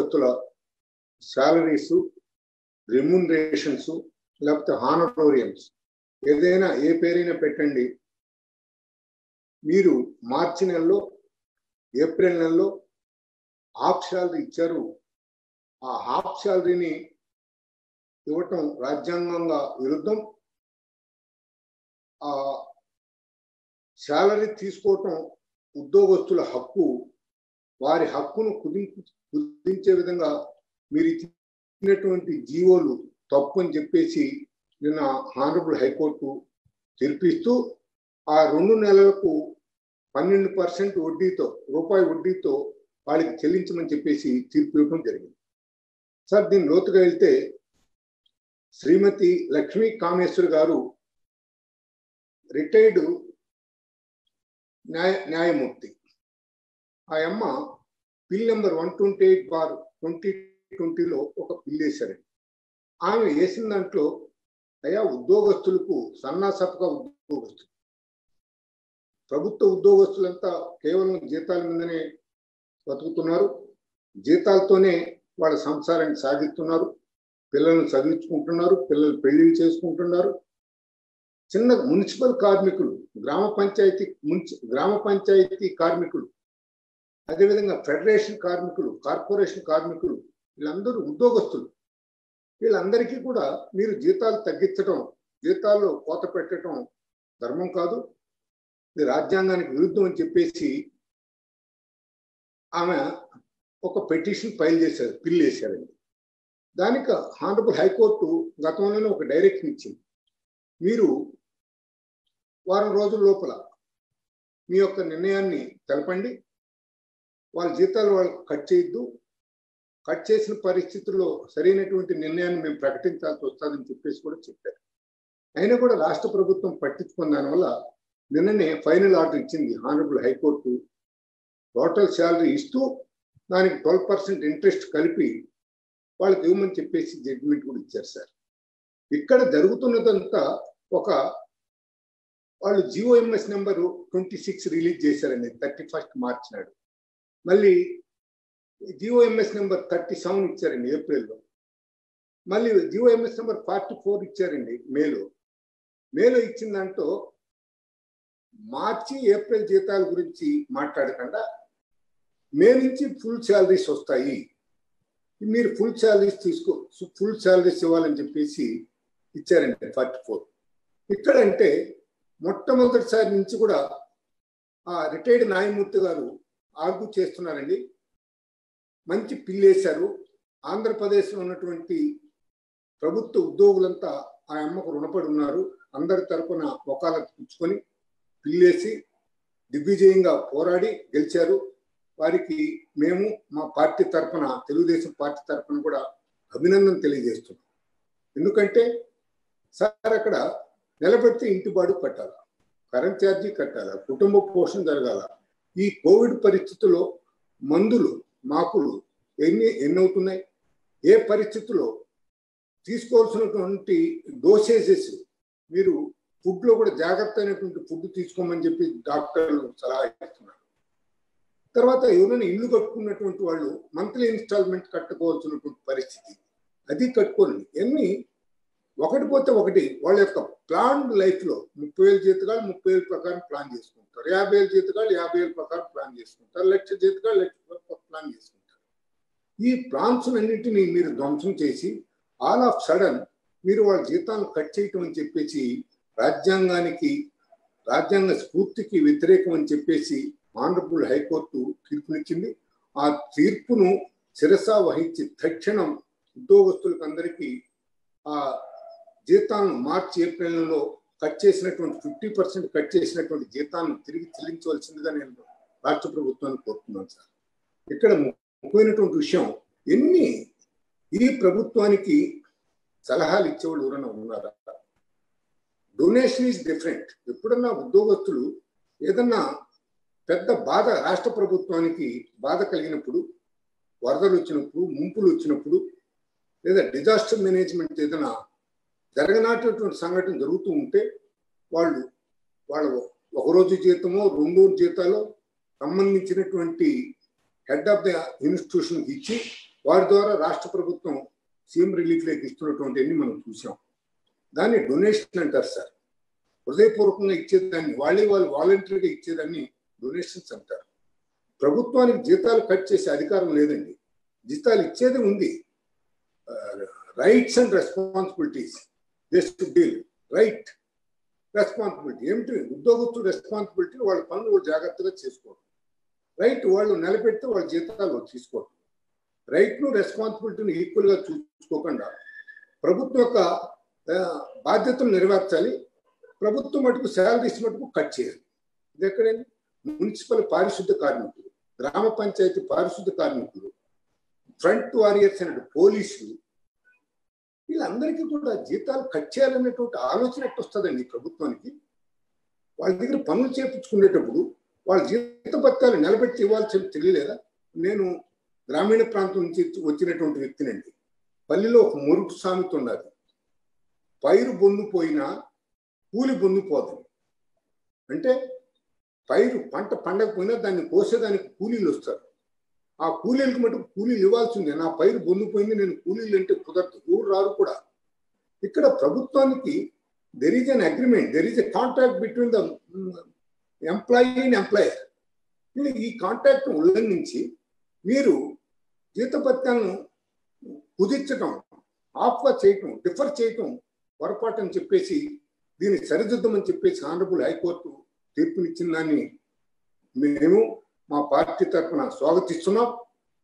ఉద్యోగస్తుల salaries, remunerations, లేకపోతే హానటోరియమ్స్ ఏదైనా ఏ పేరైనా పెట్టండి. మీరు మార్చి నెలలో ఏప్రిల్ నెలలో హాఫ్ శాలరీ ఇచ్చారు. ఆ హాఫ్ శాలరీని ఇవ్వటం రాజ్యాంగంగా విరుద్ధం. ఆ శాలరీ తీసుకోవటం ఉద్యోగస్తుల హక్కు. వారి హక్కును కుదించే విధంగా మీరు ఇచ్చినటువంటి జీవోలు తప్పు అని చెప్పేసి నిన్న హానరబుల్ హైకోర్టు తీర్పిస్తూ ఆ 2 నెలలకు 12% వడ్డీతో రూపాయి వడ్డీతో వాళ్ళకి చెల్లించమని చెప్పేసి తీర్పు ఇవ్వడం జరిగింది. సార్, దీన్ని లోతుగా వెళ్తే శ్రీమతి లక్ష్మీ కామేశ్వర్ గారు రిటైర్డ్ న్యాయమూర్తి. ఆ అమ్మ బిల్ నెంబర్ 128/2020లో ఒక బిల్ వేశారండి. ఆమె వేసిన దాంట్లో అయా ఉద్యోగస్తులకు సన్నాసపగా ఉద్యోగస్తులు ప్రభుత్వ ఉద్యోగస్తులంతా కేవలం జీతాల మీదనే బతుకుతున్నారు, జీతాలతోనే వాళ్ళ సంసారాన్ని సాగిస్తున్నారు, పిల్లలను చదివించుకుంటున్నారు, పిల్లలు పెళ్లిళ్ళు చేసుకుంటున్నారు. చిన్న మున్సిపల్ కార్మికులు, గ్రామ పంచాయతీ కార్మికులు, అదేవిధంగా ఫెడరేషన్ కార్మికులు, కార్పొరేషన్ కార్మికులు, వీళ్ళందరూ ఉద్యోగస్తులు. వీళ్ళందరికీ కూడా మీరు జీతాలు తగ్గించడం, జీతాల్లో కోత పెట్టడం ధర్మం కాదు, ఇది రాజ్యాంగానికి విరుద్ధం అని చెప్పేసి ఆమె ఒక పిటిషన్ ఫైల్ చేశారు, బిల్ వేశారండి. దానికి హానరబుల్ హైకోర్టు గతంలోనే ఒక డైరెక్షన్ ఇచ్చింది. మీరు వారం రోజుల లోపల మీ యొక్క నిర్ణయాన్ని తెలపండి, వాళ్ళ జీతాలు వాళ్ళకు కట్ చేయొద్దు, కట్ చేసిన పరిస్థితుల్లో సరైనటువంటి నిర్ణయాన్ని మేము ప్రకటించాల్సి వస్తుందని చెప్పేసి కూడా చెప్పారు. అయినా కూడా రాష్ట్ర ప్రభుత్వం పట్టించుకున్న దానివల్ల నిన్ననే ఫైనల్ ఆర్డర్ ఇచ్చింది హానరబుల్ హైకోర్టు. టోటల్ శాలరీ ఇస్తూ దానికి 12% ఇంట్రెస్ట్ కలిపి వాళ్ళకి ఇవ్వమని చెప్పేసి జడ్జిమెంట్ కూడా ఇచ్చారు. సార్, ఇక్కడ జరుగుతున్నదంతా ఒక వాళ్ళు జిఓఎంఎస్ నెంబరు 26 రిలీజ్ చేశారండి 31 మార్చి నాడు. మళ్ళీ జిఓఎంఎస్ నెంబర్ 37 ఇచ్చారండి ఏప్రిల్లో. మళ్ళీ జిఓఎంఎస్ నెంబర్ 44 ఇచ్చారండి మేలో. మేలో ఇచ్చిన దాంట్లో మార్చి ఏప్రిల్ జీతాల గురించి మాట్లాడకుండా మే నుంచి ఫుల్ శాలరీస్ వస్తాయి, మీరు ఫుల్ శాలరీస్ ఇవ్వాలని చెప్పేసి ఇచ్చారండి 44. ఇక్కడంటే మొట్టమొదటిసారి నుంచి కూడా ఆ రిటైర్డ్ న్యాయమూర్తి గారు ఆర్గ్యూ చేస్తున్నారండి. మంచి బిల్ వేశారు. ఆంధ్రప్రదేశ్లో ఉన్నటువంటి ప్రభుత్వ ఉద్యోగులంతా ఆ అమ్మకు రుణపడి ఉన్నారు. అందరి తరఫున వకాలత్ పుచ్చుకొని బిల్ వేసి దిగ్విజయంగా పోరాడి గెలిచారు. వారికి మేము మా పార్టీ తరఫున, తెలుగుదేశం పార్టీ తరఫున కూడా అభినందన తెలియజేస్తున్నాం. ఎందుకంటే సార్, అక్కడ నిలబెడితే ఇంటి బాడు కట్టాల, కరెంట్ ఛార్జీ కట్టాల, కుటుంబ పోషణ జరగాల. ఈ కోవిడ్ పరిస్థితుల్లో మందులు మాకులు ఎన్నవుతున్నాయి, ఏ పరిస్థితుల్లో తీసుకోవాల్సినటువంటి డోసేజెస్, మీరు ఫుడ్లో కూడా జాగ్రత్త అయినటువంటి ఫుడ్ తీసుకోమని చెప్పి డాక్టర్లు సలహా ఇస్తున్నారు. తర్వాత ఎవరైనా ఇల్లు కట్టుకున్నటువంటి వాళ్ళు మంత్లీ ఇన్స్టాల్మెంట్ కట్టుకోవాల్సినటువంటి పరిస్థితి, అది కట్టుకోండి. ఇవన్నీ ఒకటి పోతే ఒకటి వాళ్ళ యొక్క ప్లాన్ లైఫ్లో 30,000 జీతకాలు 30,000 ప్రకారం ప్లాన్ చేసుకుంటారు, 50,000 జీతకాలు 50,000 ప్రకారం ప్లాన్ చేసుకుంటారు, 1,00,000 జీతకాలు 1,00,000 ప్లాన్ చేసుకుంటారు. ఈ ప్లాన్స్ అన్నింటినీ మీరు ధ్వంసం చేసి ఆల్ ఆఫ్ సడన్ మీరు వాళ్ళ జీతాలను కట్ చేయటం అని చెప్పేసి రాజ్యాంగ స్ఫూర్తికి వ్యతిరేకం అని చెప్పేసి ఆనరబుల్ హైకోర్టు తీర్పునిచ్చింది. ఆ తీర్పును శిరసా వహించి తక్షణం ఉద్యోగస్తులకు అందరికీ ఆ జీతాలను మార్చి ఏప్రిల్లో కట్ చేసినటువంటి 50% కట్ చేసినటువంటి జీతాలను తిరిగి చెల్లించవలసిందిగా నేను రాష్ట్ర ప్రభుత్వాన్ని కోరుతున్నాను. సార్, ఇక్కడ ముఖ్యమైనటువంటి విషయం, ఎన్ని ఈ ప్రభుత్వానికి సలహాలు ఇచ్చేవాళ్ళు ఎవరైనా ఉన్నారా? Donation is different. ఎప్పుడన్నా ఉద్యోగస్తులు ఏదన్నా పెద్ద బాధ, రాష్ట్ర ప్రభుత్వానికి బాధ కలిగినప్పుడు, వరదలు వచ్చినప్పుడు, ముంపులు వచ్చినప్పుడు, లేదా డిజాస్టర్ మేనేజ్మెంట్ ఏదైనా జరగనటువంటి సంఘటన జరుగుతూ ఉంటే వాళ్ళ ఒకరోజు జీతమో 2 రోజు జీతాలో సంబంధించినటువంటి హెడ్ ఆఫ్ ద ఇన్స్టిట్యూషన్కి ఇచ్చి వారి ద్వారా రాష్ట్ర ప్రభుత్వం సీఎం రిలీఫ్లోకి ఇస్తున్నటువంటివన్నీ మనం చూసాం. దాన్ని డొనేషన్ అంటారు సార్. హృదయపూర్వకంగా ఇచ్చేదాన్ని వాళ్ళే వాళ్ళు వాలంటరీగా ఇచ్చేదాన్ని డొనేషన్స్ అంటారు. ప్రభుత్వానికి జీతాలు కట్ చేసే అధికారం లేదండి, జీతాలు ఇచ్చేది ఉంది. Rights and responsibilities, they should deal right responsibility. ఏమిటి ఉద్యోగస్తుల రెస్పాన్సిబిలిటీ? వాళ్ళ పనులు వాళ్ళు జాగ్రత్తగా చేసుకోవడం. రైట్ వాళ్ళు నిలబెడితే వాళ్ళ జీతాలు తీసుకోవడం. రైట్ను రెస్పాన్సిబిలిటీని ఈక్వల్గా చూసుకోకుండా ప్రభుత్వం యొక్క బాధ్యతను నెరవేర్చాలి. ప్రభుత్వం మటుకు శాలరీస్ మటుకు కట్ చేయాలి. ఇది ఎక్కడండి? మున్సిపల్ పారిశుద్ధ కార్మికులు, గ్రామ పంచాయతీ పారిశుద్ధ కార్మికులు, ఫ్రంట్ వారియర్స్ అనే పోలీసులు, వీళ్ళందరికీ కూడా జీతాలు కట్ చేయాలనేటువంటి ఆలోచన ఎట్టు వస్తుందండి ప్రభుత్వానికి? వాళ్ళ దగ్గర పనులు చేయించుకునేటప్పుడు వాళ్ళ జీత పత్రాలు నిలబెట్టి ఇవ్వాల్సి తెలియలేదా? నేను గ్రామీణ ప్రాంతం నుంచి వచ్చినటువంటి వ్యక్తినండి. పల్లెలో ఒక మురుగు సామెత ఉన్నది, పైరు బొన్ను పోయినా కూలి బొన్ను పోదని. అంటే పైరు పంట పండకపోయినా దాన్ని కోసేదానికి కూలీలు వస్తారు. ఆ కూలీలకు మటుకు కూలీలు ఇవ్వాల్సిందే. నా పైరు బొందిపోయింది, నేను కూలీలు అంటే కుదరదు, ఊరు రారు కూడా. ఇక్కడ ప్రభుత్వానికి there is an agreement, there is a contract between the employee and employer. ఈ కాంట్రాక్ట్ను ఉల్లంఘించి మీరు జీతపత్యాలను కుదించడం, ఆఫ్గా చేయటం, డిఫర్ చేయటం పొరపాటు అని చెప్పేసి దీన్ని సరిదిద్దమని చెప్పేసి ఆనరబుల్ హైకోర్టు తీర్పునిచ్చిన దాన్ని మేము మా పార్టీ తరఫున స్వాగతిస్తున్నాం.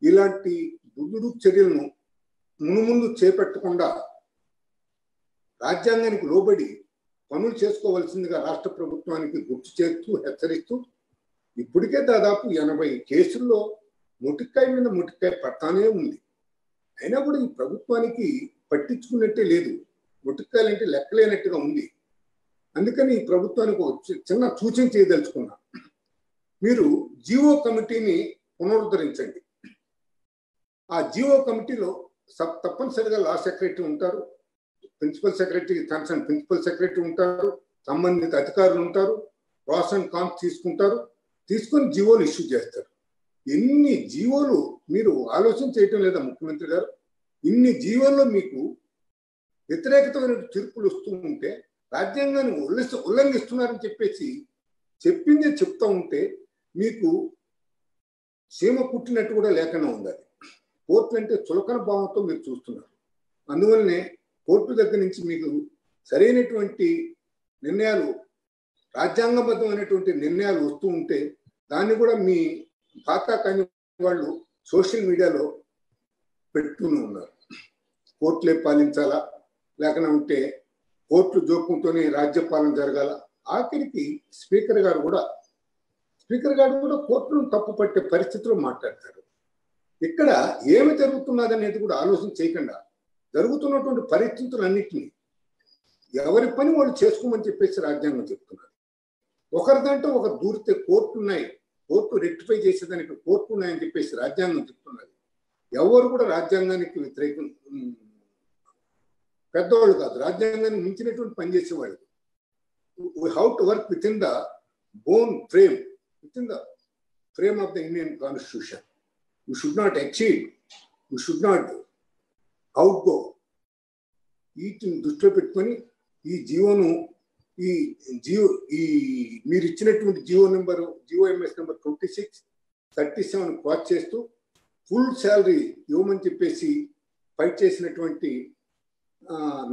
ఇలాంటి దుర్దుడు చర్యలను మునుముందు చేపట్టకుండా రాజ్యాంగానికి లోబడి పనులు చేసుకోవాల్సిందిగా రాష్ట్ర ప్రభుత్వానికి గుర్తు చేస్తూ హెచ్చరిస్తూ, ఇప్పటికే దాదాపు 80 కేసుల్లో మొటిక్కాయ మీద మొటిక్కాయ పడతానే ఉంది. అయినా కూడా ఈ ప్రభుత్వానికి పట్టించుకున్నట్టే లేదు, మొటిక్కాయలంటే లెక్కలేనట్టుగా ఉంది. అందుకని ఈ ప్రభుత్వానికి చిన్న సూచన చేయదలుచుకున్నా, మీరు జీవో కమిటీని పునరుద్ధరించండి. ఆ జీవో కమిటీలో తప్పనిసరిగా లా సెక్రటరీ ఉంటారు, principal secretary, concern principal secretary ఉంటారు, సంబంధిత అధికారులు ఉంటారు, ప్రాస్ అండ్ కాన్స్ తీసుకుంటారు, తీసుకొని జీవోలు ఇష్యూ చేస్తారు. ఎన్ని జీవోలు మీరు ఆలోచన చేయటం లేదా ముఖ్యమంత్రి గారు? ఇన్ని జీవోల్లో మీకు వ్యతిరేకతమైన తీర్పులు వస్తూ ఉంటే రాజ్యాంగాన్ని ఉల్లంఘిస్తున్నారని చెప్పేసి చెప్పిందే చెప్తా ఉంటే మీకు సీమ పుట్టినట్టు కూడా లేకుండా ఉండాలి. కోర్టు అంటే చులకన భావంతో మీరు చూస్తున్నారు. అందువల్లనే కోర్టు దగ్గర నుంచి మీకు సరైనటువంటి నిర్ణయాలు, రాజ్యాంగబద్ధమైనటువంటి నిర్ణయాలు వస్తూ ఉంటే దాన్ని కూడా మీ ఖాతా కాని వాళ్ళు సోషల్ మీడియాలో పెట్టుకుని ఉన్నారు. కోర్టులే పాలించాలా, లేకుండా ఉంటే కోర్టు జోక్యంతోనే రాజ్యపాలన జరగాల. ఆఖరికి స్పీకర్ గారు కూడా కోర్టును తప్పు పట్టే పరిస్థితిలో మాట్లాడతారు. ఇక్కడ ఏమి జరుగుతున్నదనేది కూడా ఆలోచన చేయకుండా జరుగుతున్నటువంటి పరిస్థితులన్నింటినీ ఎవరి పని వాళ్ళు చేసుకోమని చెప్పేసి రాజ్యాంగం చెప్తున్నారు. ఒకరిదంటే ఒకరు దూరితే కోర్టున్నాయి, కోర్టు రెక్టిఫై చేసేదానికి కోర్టు ఉన్నాయని చెప్పేసి రాజ్యాంగం చెప్తున్నారు. ఎవరు కూడా రాజ్యాంగానికి వ్యతిరేకం పెద్దవాళ్ళు కాదు, రాజ్యాంగాన్ని మించినటువంటి పనిచేసేవాళ్ళు. How to work within the bone frame, within the frame of the Indian Constitution. We should not exceed, we should not outgo. వీటిని దృష్టిలో పెట్టుకొని ఈ మీరు ఇచ్చినటువంటి జిఓఎంఎస్ నెంబర్ 2637 క్రాస్ చేస్తూ ఫుల్ శాలరీ ఇవ్వమని చెప్పేసి ఫైట్ చేసినటువంటి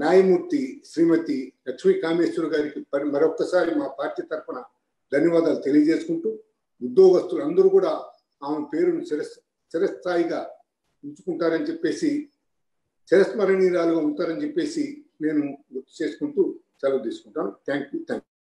న్యాయమూర్తి శ్రీమతి లక్ష్మీ కామేశ్వర్ గారికి మరొక్కసారి మా పార్టీ తరఫున ధన్యవాదాలు తెలియజేసుకుంటూ, ఉద్యోగస్తులు అందరూ కూడా ఆమె పేరును చిరస్థాయిగా ఉంచుకుంటారని చెప్పేసి, చిరస్మరణీయాలుగా ఉంటారని చెప్పేసి నేను గుర్తు చేసుకుంటూ సెలవు తీసుకుంటాను. Thank you.